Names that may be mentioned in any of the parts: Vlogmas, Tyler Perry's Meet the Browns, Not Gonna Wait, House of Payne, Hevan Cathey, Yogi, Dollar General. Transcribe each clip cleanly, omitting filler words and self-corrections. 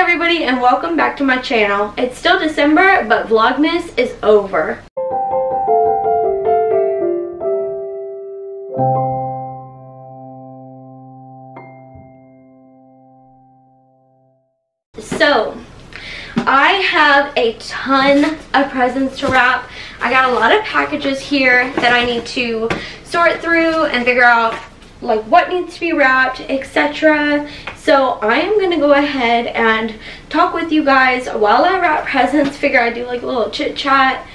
everybody, and welcome back to my channel. It's still December, but Vlogmas is over. So, I have a ton of presents to wrap. I got a lot of packages here that I need to sort through and figure out like what needs to be wrapped, etc. So I am going to go ahead and talk with you guys while I wrap presents. Figure I do like a little chit chat,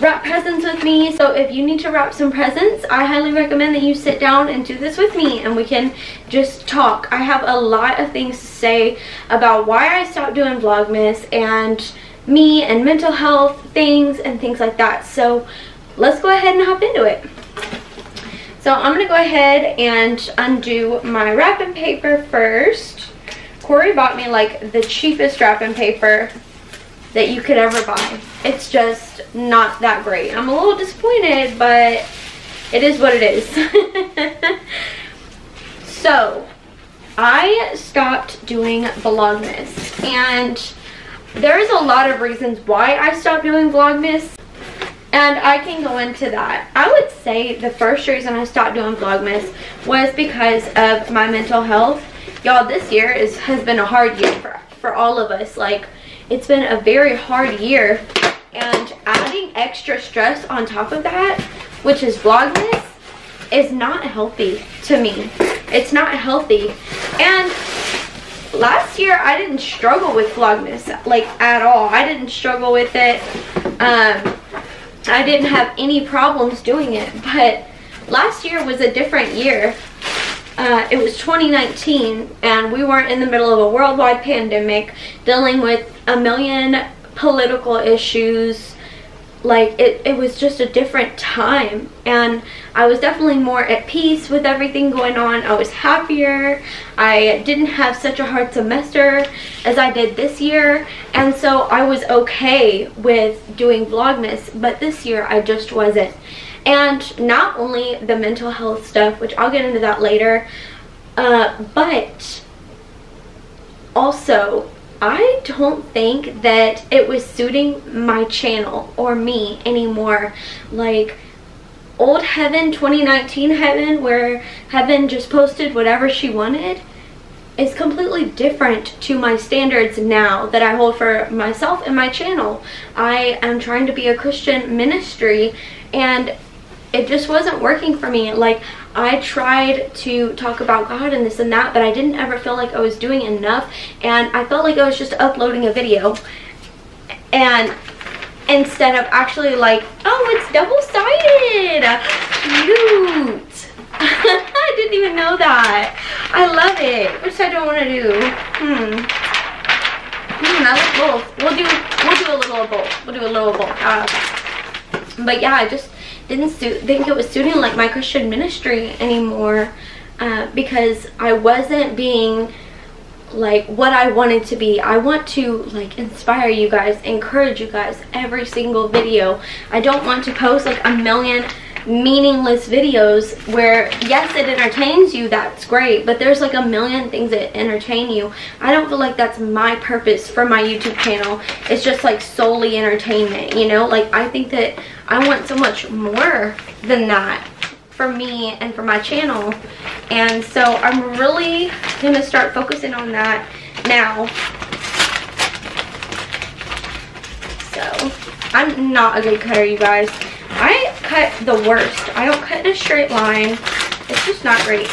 wrap presents with me. So if you need to wrap some presents, I highly recommend that you sit down and do this with me and we can just talk. I have a lot of things to say about why I stopped doing Vlogmas and me and mental health things and things like that. So let's go ahead and hop into it. So I'm going to go ahead and undo my wrapping paper first. Corey bought me like the cheapest wrapping paper that you could ever buy. It's just not that great. I'm a little disappointed, but it is what it is. So I stopped doing Vlogmas, and there's a lot of reasons why I stopped doing Vlogmas. And I can go into that. I would say the first reason I stopped doing Vlogmas was because of my mental health. Y'all, this year has been a hard year for all of us. Like, it's been a very hard year. And adding extra stress on top of that, which is Vlogmas, is not healthy to me. It's not healthy. And last year, I didn't struggle with Vlogmas, like, at all. I didn't struggle with it. I didn't have any problems doing it, but last year was a different year. It was 2019, and we weren't in the middle of a worldwide pandemic dealing with a million political issues. Like, it was just a different time, and I was definitely more at peace with everything going on. I was happier. I didn't have such a hard semester as I did this year, and so I was okay with doing Vlogmas, but this year I just wasn't. And not only the mental health stuff, which I'll get into that later, but also I don't think that it was suiting my channel or me anymore. Like old Hevan, 2019 Hevan, where Hevan just posted whatever she wanted, is completely different to my standards now that I hold for myself and my channel. I am trying to be a Christian ministry, and it just wasn't working for me. Like, I tried to talk about God and this and that, but I didn't ever feel like I was doing enough, and I felt like I was just uploading a video, and instead of actually like, oh, it's double-sided, cute. I didn't even know that. I love it, which I don't want to do. I love both. We'll do a little of both. We'll do a little of both. But yeah, I just didn't think it was suiting like my Christian ministry anymore, because I wasn't being like what I wanted to be. I want to like inspire you guys, encourage you guys every single video. I don't want to post like a million meaningless videos where, yes, it entertains you, that's great, but there's like a million things that entertain you. I don't feel like that's my purpose for my YouTube channel. It's just like solely entertainment, you know? Like, I think that I want so much more than that for me and for my channel, and so I'm really gonna start focusing on that now. So I'm not a good cutter, you guys. I cut the worst. I don't cut in a straight line. It's just not great.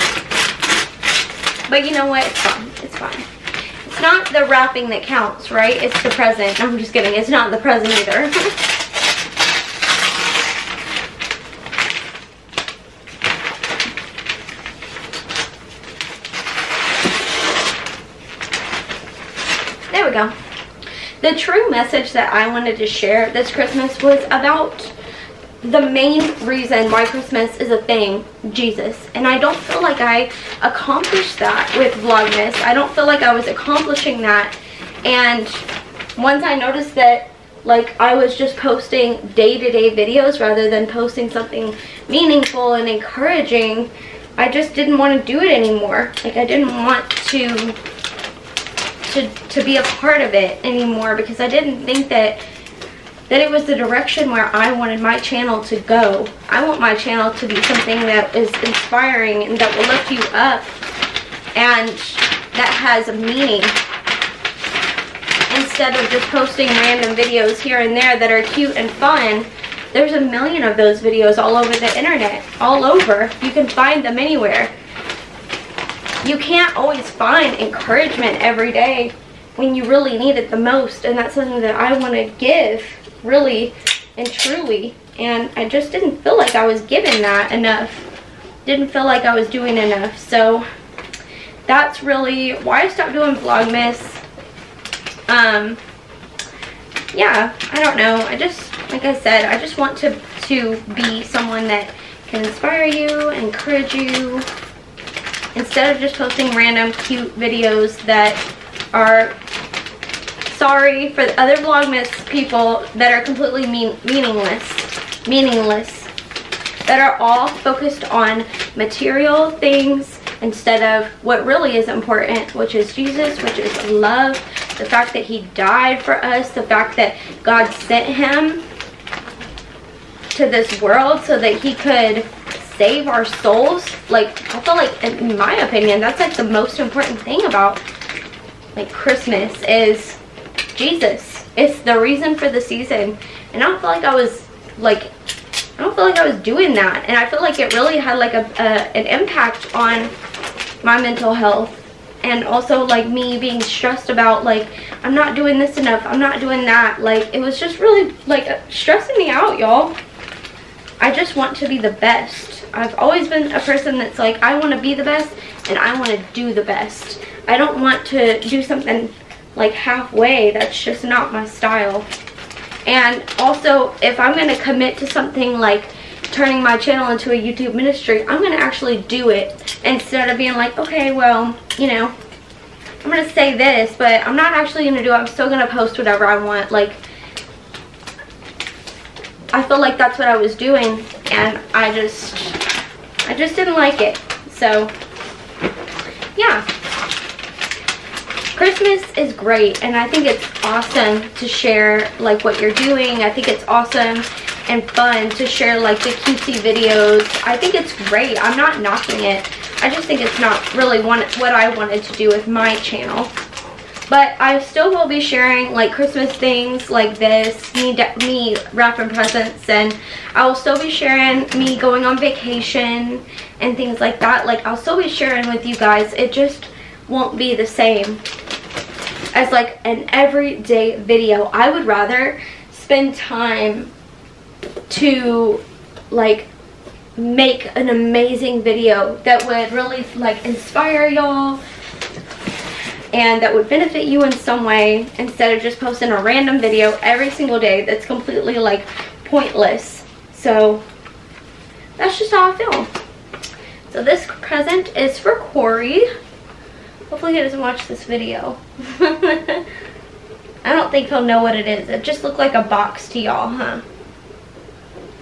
But you know what? It's fine. It's fine. It's not the wrapping that counts, right? It's the present. I'm just kidding. It's not the present either. There we go. The true message that I wanted to share this Christmas was about the main reason why Christmas is a thing, Jesus. And I don't feel like I accomplished that with Vlogmas. I don't feel like I was accomplishing that. And once I noticed that, like, I was just posting day-to-day videos rather than posting something meaningful and encouraging, I just didn't want to do it anymore. Like, I didn't want to to be a part of it anymore, because I didn't think that it was the direction where I wanted my channel to go. I want my channel to be something that is inspiring and that will lift you up and that has a meaning, instead of just posting random videos here and there that are cute and fun. There's a million of those videos all over the internet, all over. You can find them anywhere. You can't always find encouragement every day when you really need it the most, and that's something that I want to give really and truly, and I just didn't feel like I was giving that enough. Didn't feel like I was doing enough, so that's really why I stopped doing Vlogmas. Yeah, I don't know. I just, like I said, I just want to be someone that can inspire you, encourage you, instead of just posting random cute videos that are, sorry for the other Vlogmas people, that are completely meaningless, that are all focused on material things instead of what really is important, which is Jesus, which is love, the fact that he died for us, the fact that God sent him to this world so that he could save our souls. Like, I feel like, in my opinion, that's like the most important thing about like Christmas is Jesus. It's the reason for the season. And I don't feel like I was like, I don't feel like I was doing that. And I feel like it really had like an impact on my mental health. And also like me being stressed about like, I'm not doing this enough, I'm not doing that. Like, it was just really like stressing me out, y'all. I just want to be the best. I've always been a person that's like, I want to be the best and I want to do the best. I don't want to do something like halfway. That's just not my style. And also, if I'm going to commit to something like turning my channel into a YouTube ministry, I'm going to actually do it, instead of being like, okay, well, you know, I'm going to say this, but I'm not actually going to do it. I'm still going to post whatever I want. Like, I feel like that's what I was doing, and I just didn't like it. So, yeah. Christmas is great, and I think it's awesome to share like what you're doing. I think it's awesome and fun to share like the cutesy videos. I think it's great. I'm not knocking it. I just think it's not really what I wanted to do with my channel. But I still will be sharing like Christmas things like this, me wrapping presents, and I will still be sharing me going on vacation and things like that. Like, I'll still be sharing with you guys. It just won't be the same as like an everyday video. I would rather spend time to like make an amazing video that would really like inspire y'all and that would benefit you in some way, instead of just posting a random video every single day that's completely like pointless. So that's just how I feel. So this present is for Corey. Hopefully he doesn't watch this video. I don't think he'll know what it is. It just looked like a box to y'all, huh?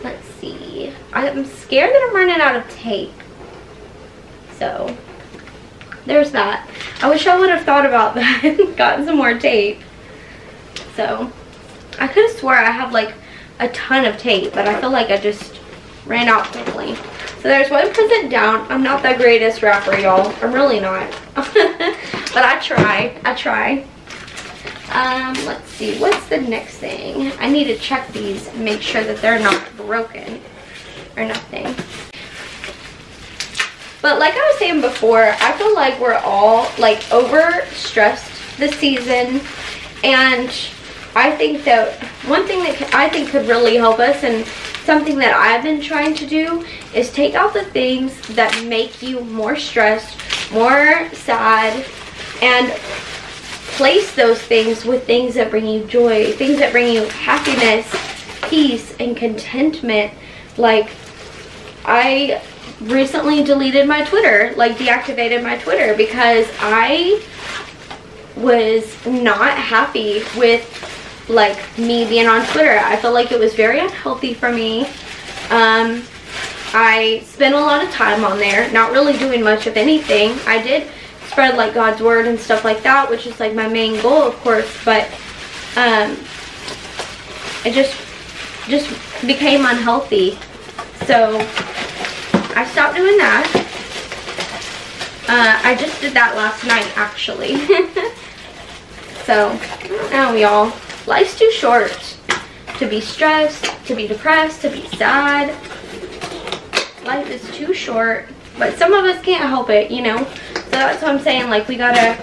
Let's see. I'm scared that I'm running out of tape. So there's that. I wish I would have thought about that and gotten some more tape. So, I could have swore I have like a ton of tape, but I feel like I just ran out quickly. So there's one present down. I'm not the greatest rapper, y'all. I'm really not. But I try. I try. Let's see. What's the next thing? I need to check these and make sure that they're not broken or nothing. But like I was saying before, I feel like we're all like overstressed this season, and I think that one thing that I think could really help us, and something that I've been trying to do, is take out the things that make you more stressed, more sad, and place those things with things that bring you joy, things that bring you happiness, peace, and contentment. Like, I recently deleted my Twitter, like deactivated my Twitter, because I was not happy with like me being on Twitter. I felt like it was very unhealthy for me. I spent a lot of time on there, not really doing much of anything. I did spread like God's word and stuff like that, which is like my main goal, of course. But it just became unhealthy, so I stopped doing that. I just did that last night, actually. So now, y'all, life's too short to be stressed, to be depressed, to be sad. Life is too short, but some of us can't help it, you know. So that's what I'm saying, like, we gotta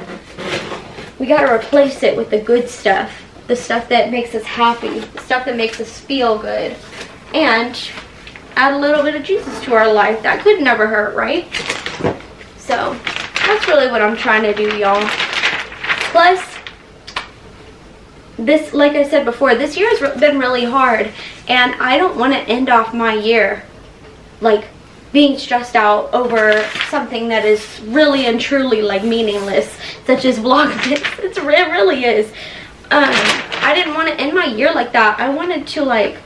replace it with the good stuff, the stuff that makes us happy, the stuff that makes us feel good, and add a little bit of Jesus to our life. That could never hurt, right? So that's really what I'm trying to do, y'all. Plus, this, like I said before, this year has been really hard, and I don't want to end off my year like being stressed out over something that is really and truly like meaningless, such as Vlogmas. It really is. I didn't want to end my year like that. I wanted to like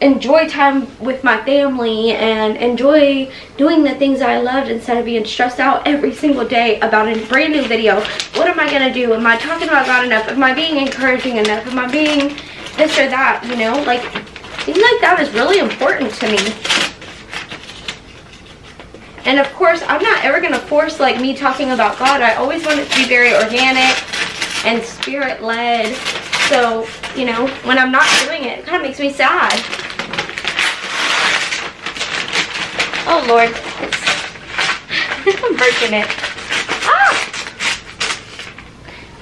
enjoy time with my family and enjoy doing the things I loved, instead of being stressed out every single day about a brand new video. What am I gonna do? Am I talking about God enough? Am I being encouraging enough? Am I being this or that? You know, like things like that is really important to me. And of course, I'm not ever gonna force like me talking about God. I always want it to be very organic and spirit-led. So, you know, when I'm not doing it, it kind of makes me sad. Oh Lord, I'm breaking it. Ah!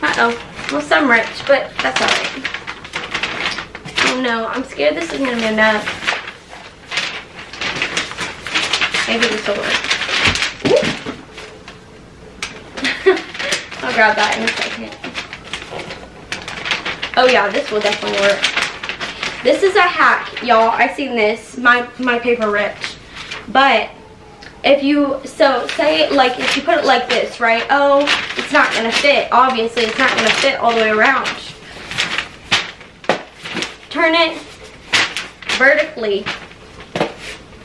Uh-oh, well, some ripped, but that's all right. Oh no, I'm scared this isn't gonna be enough. Maybe this will work. I'll grab that in a second. Oh yeah, this will definitely work. This is a hack, y'all. I've seen this. My paper ripped. But if you, so say like if you put it like this, right? Oh, it's not gonna fit. Obviously, it's not gonna fit all the way around. Turn it vertically,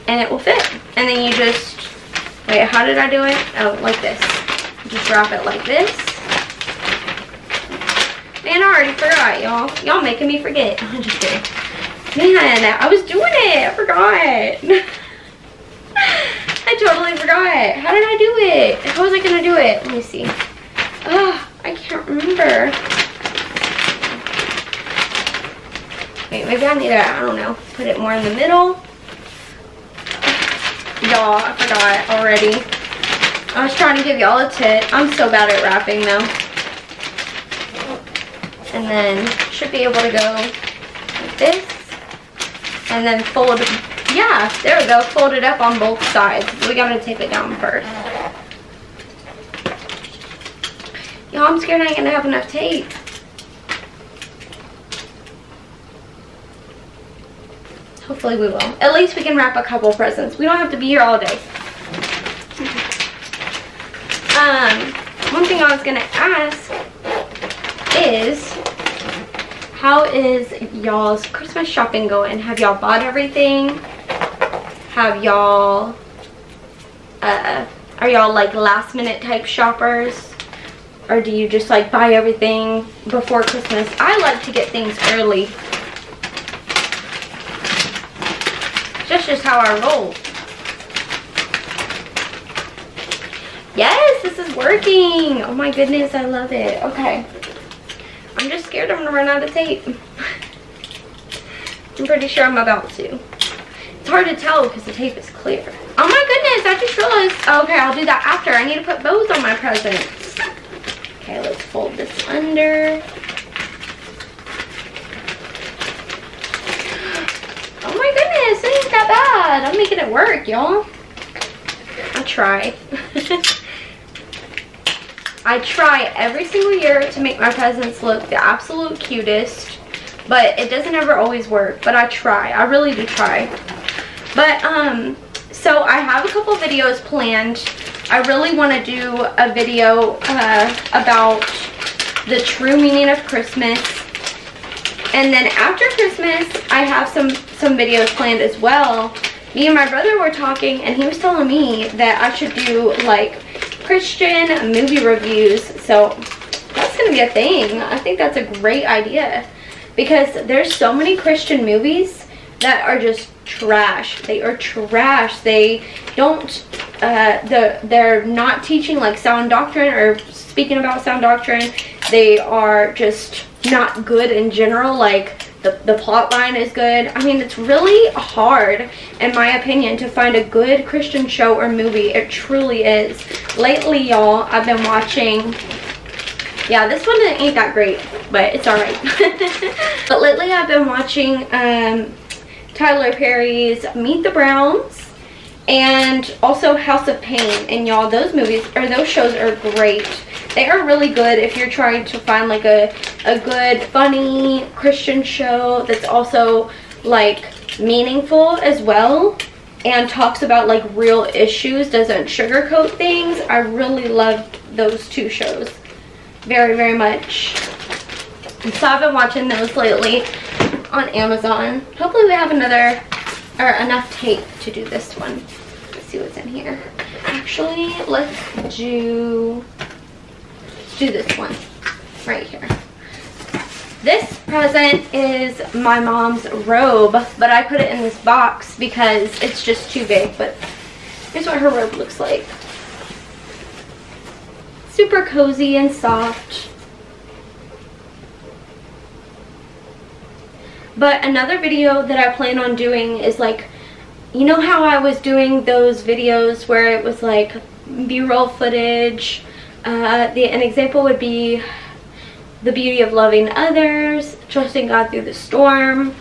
and it will fit. And then you just, wait, how did I do it? Oh, like this. Just wrap it like this. Man, I already forgot, y'all. Y'all making me forget. I'm just kidding. Man, I was doing it. I forgot. I totally forgot. How did I do it? How was I gonna do it? Let me see. Oh, I can't remember. Wait, maybe I need to, I don't know, put it more in the middle. Y'all, I forgot already. I was trying to give y'all a tip. I'm so bad at wrapping though. And then should be able to go like this. And then fold. Yeah, there we go. Fold it up on both sides. We gotta tape it down first. Y'all, I'm scared I ain't gonna have enough tape. Hopefully we will. At least we can wrap a couple presents. We don't have to be here all day. One thing I was going to ask is, how is y'all's Christmas shopping going? Have y'all bought everything? Have y'all, are y'all like last minute type shoppers? Or do you just like buy everything before Christmas? I like to get things early. That's just how I roll. Yes, this is working. Oh my goodness, I love it. Okay. I'm just scared I'm gonna run out of tape. I'm pretty sure I'm about to. It's hard to tell because the tape is clear. Oh my goodness, I just realized. Okay, I'll do that after. I need to put bows on my presents. Okay, let's fold this under. Oh my goodness, it ain't that bad. I'm making it work, y'all. I try. I try every single year to make my presents look the absolute cutest, but it doesn't ever always work, but I try. I really do try. But, so I have a couple videos planned. I really want to do a video about the true meaning of Christmas. And then after Christmas, I have some videos planned as well. Me and my brother were talking, and he was telling me that I should do like Christian movie reviews. So that's gonna be a thing. I think that's a great idea, because there's so many Christian movies that are just trash. They are trash. They don't they're not teaching like sound doctrine or speaking about sound doctrine. They are just not good in general. Like the plot line is good. I mean, it's really hard, in my opinion, to find a good Christian show or movie. It truly is. Lately, y'all, I've been watching, yeah, this one ain't that great, but it's all right. But lately I've been watching Tyler Perry's Meet the Browns, and also House of Payne. And y'all, those movies, or those shows, are great. They are really good if you're trying to find like a good funny Christian show that's also like meaningful as well, and talks about like real issues, doesn't sugarcoat things. I really loved those two shows very, very much. So I've been watching those lately on Amazon. Hopefully we have another, or enough tape to do this one. Let's see what's in here. Actually, let's do this one right here. This present is my mom's robe, but I put it in this box because it's just too big. But here's what her robe looks like. Super cozy and soft. But another video that I plan on doing is like, you know how I was doing those videos where it was like B-roll footage? An example would be the beauty of loving others, trusting God through the storm.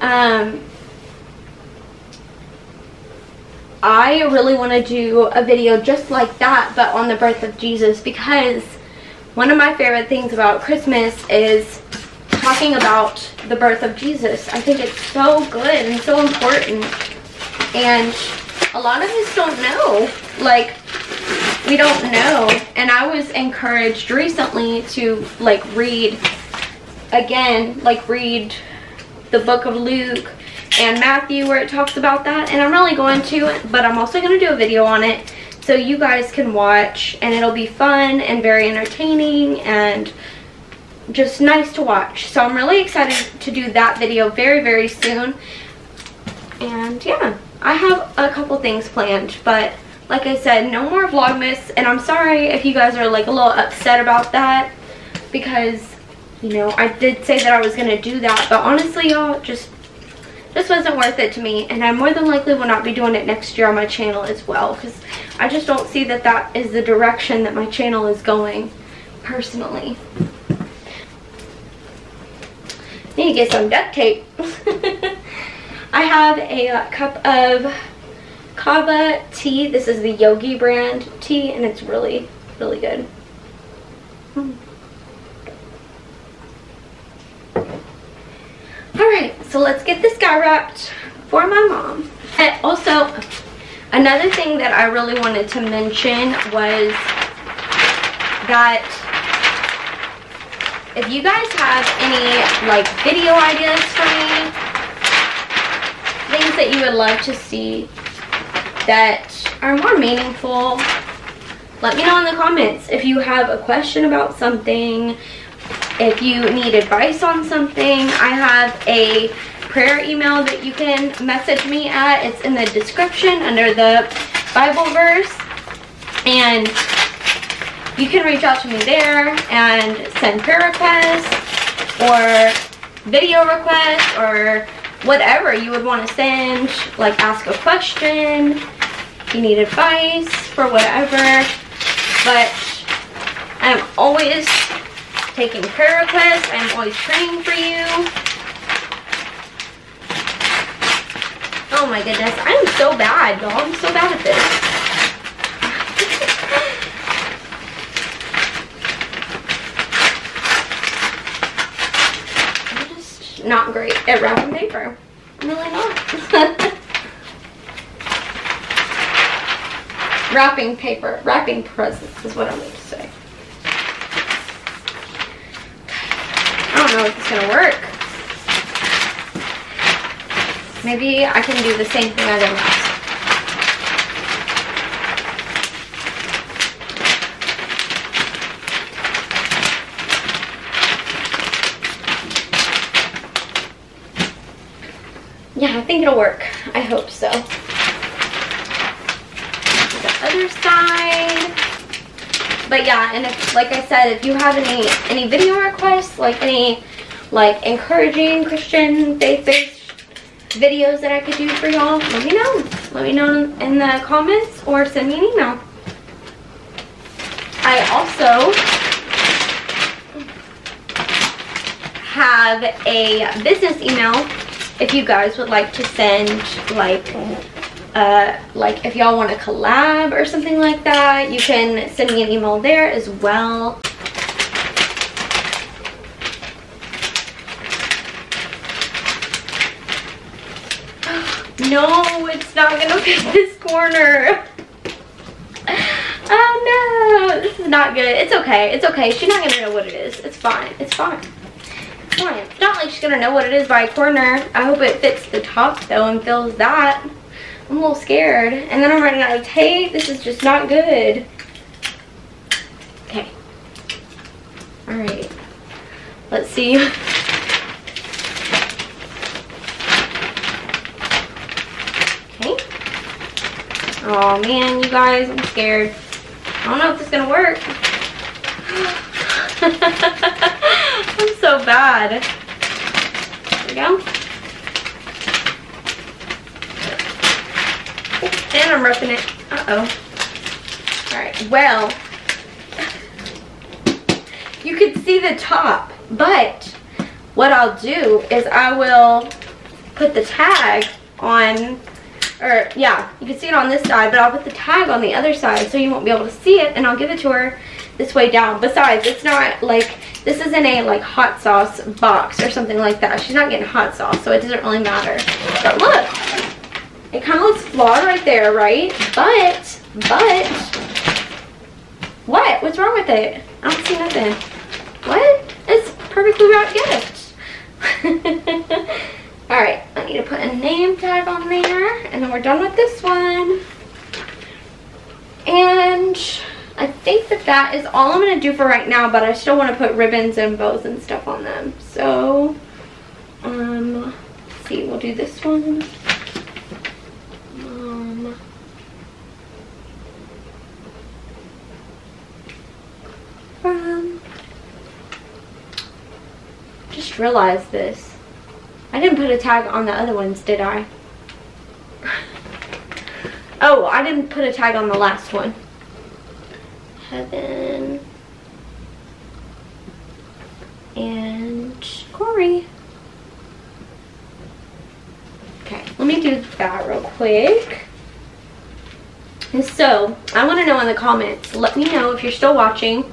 I really want to do a video just like that, but on the birth of Jesus, because one of my favorite things about Christmas is talking about the birth of Jesus. I think it's so good and so important, and a lot of us don't know. Like, we don't know. And I was encouraged recently to like read again, like read the book of Luke and Matthew where it talks about that, and I'm really going to it, but I'm also going to do a video on it so you guys can watch, and it'll be fun and very entertaining and just nice to watch. So I'm really excited to do that video very, very soon. And yeah, I have a couple things planned, but like I said, no more Vlogmas. And I'm sorry if you guys are like a little upset about that, because, you know, I did say that I was gonna do that, but honestly, y'all, just wasn't worth it to me. And I more than likely will not be doing it next year on my channel as well, because I just don't see that that is the direction that my channel is going personally. Need to get some duct tape. I have a cup of kava tea. This is the Yogi brand tea, and it's really, really good. Alright, so let's get this guy wrapped for my mom. And also, another thing that I really wanted to mention was that if you guys have any like video ideas for me, things that you would love to see that are more meaningful, let me know in the comments. If you have a question about something, if you need advice on something, I have a prayer email that you can message me at. It's in the description under the Bible verse, and you can reach out to me there and send prayer requests or video requests or whatever you would want to send. Like, ask a question, if you need advice for whatever. But I'm always taking prayer requests. I'm always praying for you. Oh my goodness, I'm so bad, y'all. I'm so bad at this. Not great at wrapping paper. I'm really not. Wrapping paper, wrapping presents is what I meant to say. I don't know if it's gonna work. Maybe I can do the same thing I did last. yeah, I think it'll work. I hope so. The other side. But yeah, and if, like I said, if you have any video requests, like any like encouraging Christian faith-based videos that I could do for y'all, let me know. Let me know in the comments or send me an email. I also have a business email if you guys would like to send like if y'all want to collab or something like that, you can send me an email there as well. No, it's not gonna fit this corner. Oh no, this is not good. It's okay, it's okay. She's not gonna know what it is. It's fine, it's fine. It's not like she's gonna know what it is by a corner. I hope it fits the top though and fills that. I'm a little scared. And then I'm running out of tape. This is just not good. Okay. Alright. Let's see. Okay. Oh man, you guys, I'm scared. I don't know if this is gonna work. I'm so bad. There we go. And I'm ripping it. Uh-oh. Alright, well, you can see the top, but what I'll do is I will put the tag on, or yeah, you can see it on this side, but I'll put the tag on the other side so you won't be able to see it, and I'll give it to her this way down. Besides, it's not like, this isn't a like hot sauce box or something like that. She's not getting hot sauce, so it doesn't really matter. But look! It kind of looks flawed right there, right? But, what? What's wrong with it? I don't see nothing. What? It's perfectly wrapped gift. All right, I need to put a name tag on there, and then we're done with this one. And I think that that is all I'm gonna do for right now, but I still wanna put ribbons and bows and stuff on them. So, let's see, we'll do this one. Just realized this. I didn't put a tag on the other ones, did I? Oh, I didn't put a tag on the last one. Heaven and Corey. Okay, let me do that real quick. And so, I want to know in the comments, let me know if you're still watching.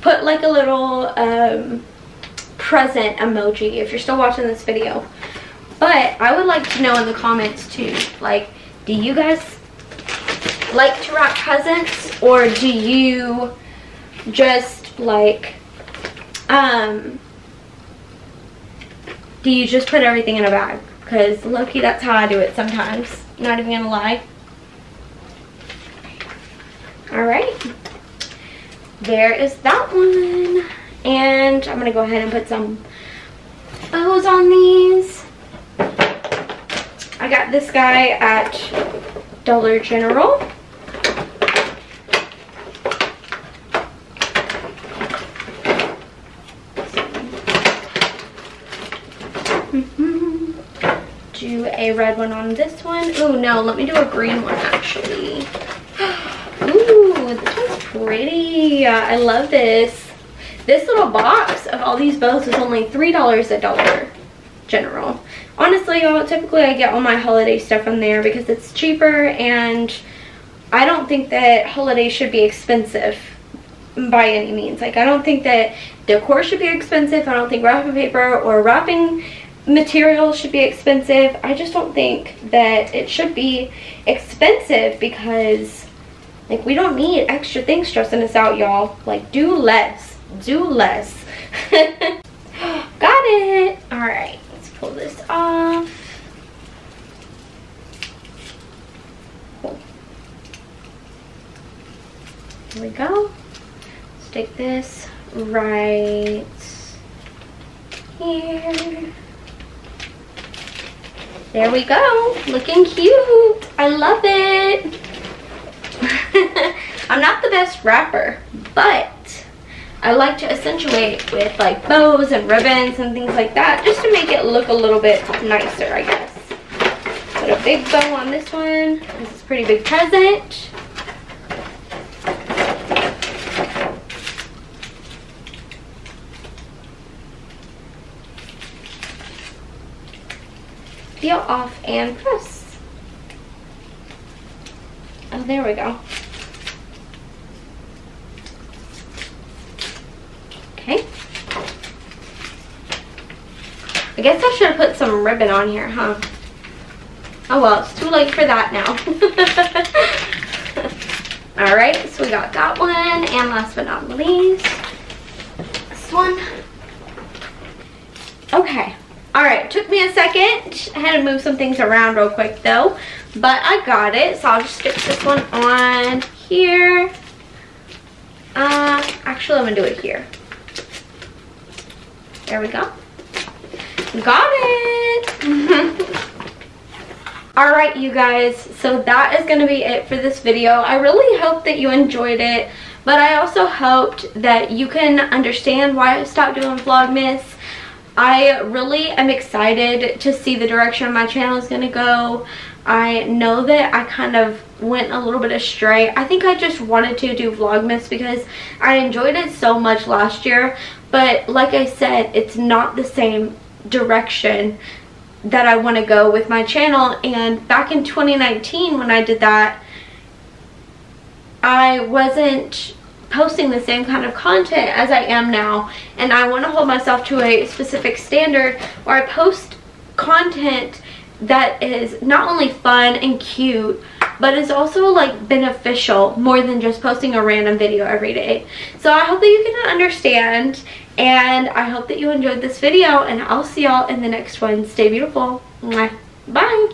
Put like a little present emoji if you're still watching this video. But I would like to know in the comments too, like, do you guys like to wrap presents, or do you just like do you just put everything in a bag? Because low-key, that's how I do it sometimes, not even gonna lie. All right, there is that one, and I'm gonna go ahead and put some bows on these. I got this guy at Dollar General. Do a red one on this one. Oh no, let me do a green one actually. Ooh, this one's pretty. I love this. This little box of all these bows is only $3 at Dollar General. Honestly, y'all, typically I get all my holiday stuff from there because it's cheaper, and I don't think that holidays should be expensive by any means. Like, I don't think that decor should be expensive. I don't think wrapping paper or wrapping material should be expensive. I just don't think that it should be expensive because, like, we don't need extra things stressing us out, y'all. Like, do less. Do less. Got it. All right, let's pull this off. Cool. There we go. Let's take this right here. There we go, looking cute. I love it. I'm not the best wrapper, but I like to accentuate with like bows and ribbons and things like that, just to make it look a little bit nicer, I guess. Put a big bow on this one. This is a pretty big present. Peel off and press. Oh, there we go. Okay. I guess I should have put some ribbon on here, huh? Oh well, it's too late for that now. Alright, so we got that one. And last but not least, this one. Okay. Alright, took me a second. I had to move some things around real quick though. But I got it, so I'll just stick this one on here. Actually, I'm going to do it here. There we go. Got it! Alright, you guys, so that is going to be it for this video. I really hope that you enjoyed it. But I also hoped that you can understand why I stopped doing Vlogmas. I really am excited to see the direction my channel is going to go. I know that I kind of went a little bit astray. I think I just wanted to do Vlogmas because I enjoyed it so much last year. But like I said, it's not the same direction that I want to go with my channel. And back in 2019 when I did that, I wasn't posting the same kind of content as I am now, and I want to hold myself to a specific standard where I post content that is not only fun and cute, but is also like beneficial, more than just posting a random video every day. So I hope that you can understand, and I hope that you enjoyed this video, and I'll see y'all in the next one. Stay beautiful. Bye.